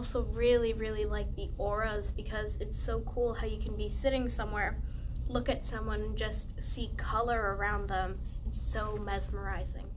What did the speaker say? also really like the auras, because it's so cool how you can be sitting somewhere, look at someone and just see color around them. It's so mesmerizing.